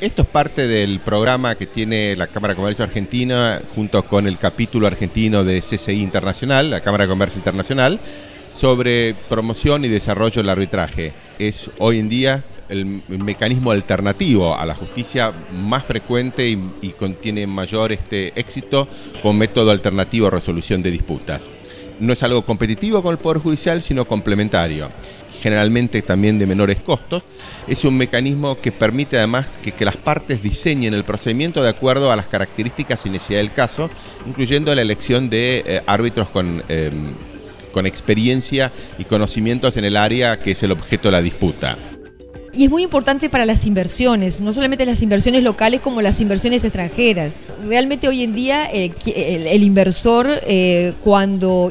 Esto es parte del programa que tiene la Cámara de Comercio Argentina junto con el capítulo argentino de CCI Internacional, la Cámara de Comercio Internacional, sobre promoción y desarrollo del arbitraje. Es hoy en día el mecanismo alternativo a la justicia más frecuente y contiene mayor éxito con método alternativo de resolución de disputas. No es algo competitivo con el Poder Judicial, sino complementario, generalmente también de menores costos. Es un mecanismo que permite además que las partes diseñen el procedimiento de acuerdo a las características y necesidad del caso, incluyendo la elección de árbitros con experiencia y conocimientos en el área que es el objeto de la disputa. Y es muy importante para las inversiones, no solamente las inversiones locales como las inversiones extranjeras. Realmente hoy en día el inversor cuando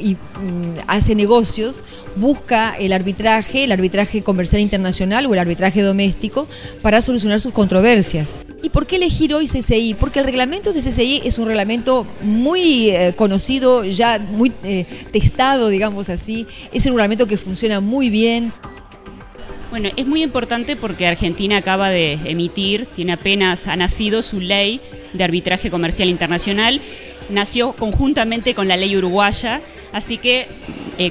hace negocios busca el arbitraje comercial internacional o el arbitraje doméstico para solucionar sus controversias. ¿Y por qué elegir hoy CCI? Porque el reglamento de CCI es un reglamento muy conocido, ya muy testado, digamos así. Es un reglamento que funciona muy bien. Bueno, es muy importante porque Argentina acaba de emitir, apenas ha nacido su ley de arbitraje comercial internacional, nació conjuntamente con la ley uruguaya, así que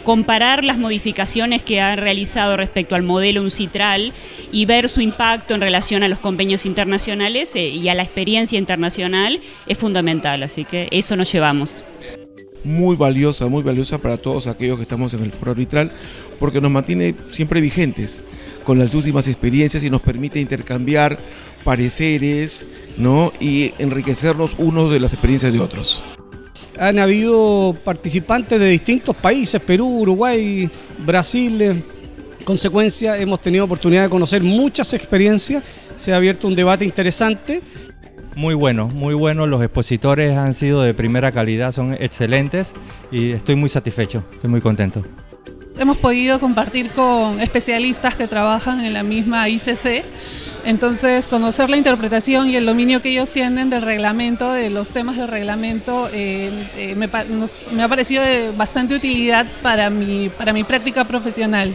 comparar las modificaciones que han realizado respecto al modelo UNCITRAL y ver su impacto en relación a los convenios internacionales y a la experiencia internacional es fundamental, así que eso nos llevamos. Muy valiosa para todos aquellos que estamos en el foro arbitral, porque nos mantiene siempre vigentes con las últimas experiencias y nos permite intercambiar pareceres, ¿no? Y enriquecernos unos de las experiencias de otros. Han habido participantes de distintos países, Perú, Uruguay, Brasil. En consecuencia, hemos tenido oportunidad de conocer muchas experiencias, se ha abierto un debate interesante. Muy bueno, los expositores han sido de primera calidad, son excelentes y estoy muy satisfecho, estoy muy contento. Hemos podido compartir con especialistas que trabajan en la misma ICC, entonces conocer la interpretación y el dominio que ellos tienen del reglamento, de los temas del reglamento, me ha parecido de bastante utilidad para mi práctica profesional.